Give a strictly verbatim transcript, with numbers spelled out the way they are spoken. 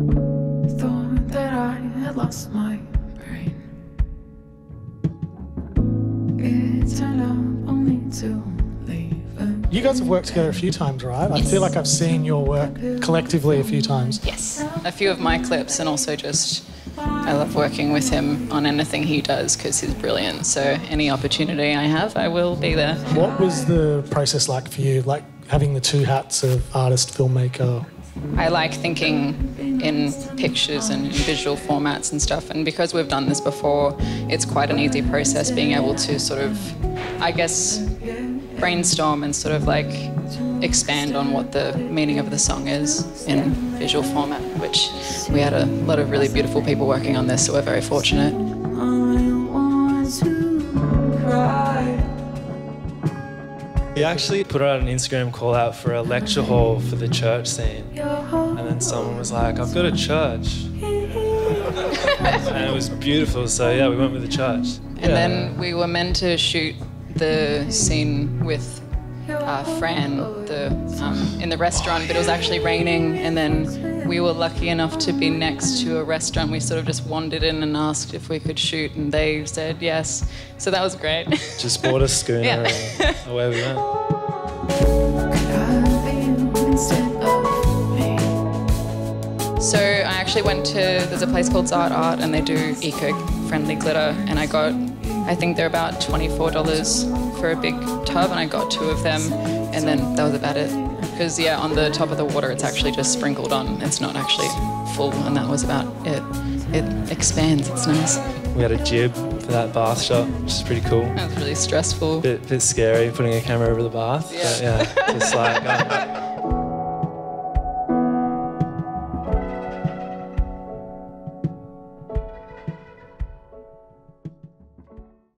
Thought that I had lost my brain. It turned out only to leave again. You guys have worked together a few times, right? Yes. I feel like I've seen your work collectively a few times. Yes, a few of my clips, and also just I love working with him on anything he does because he's brilliant. So any opportunity I have, I will be there. What was the process like for you, like having the two hats of artist, filmmaker? I like thinking in pictures and in visual formats and stuff, and because we've done this before, it's quite an easy process being able to sort of, I guess, brainstorm and sort of like expand on what the meaning of the song is in visual format, which we had a lot of really beautiful people working on this, so we're very fortunate. We actually put out an Instagram call out for a lecture hall for the church scene, and then someone was like, I've got a church. And it was beautiful, so yeah, we went with the church. And yeah. Then we were meant to shoot the scene with Uh, Fran the, um, in the restaurant, but it was actually raining, and then we were lucky enough to be next to a restaurant. We sort of just wandered in and asked if we could shoot, and they said yes, so that was great. Just bought a schooner yeah. and away we went. So I actually went to, there's a place called Zart Art, and they do eco-friendly glitter, and I got, I think they're about twenty-four dollars for a big tub, and I got two of them, and then that was about it. Because yeah, on the top of the water, it's actually just sprinkled on. It's not actually full, and that was about it. It expands, it's nice. We had a jib for that bath shot, which is pretty cool. That was really stressful. Bit, bit scary, putting a camera over the bath. Yeah. But yeah, just like, uh,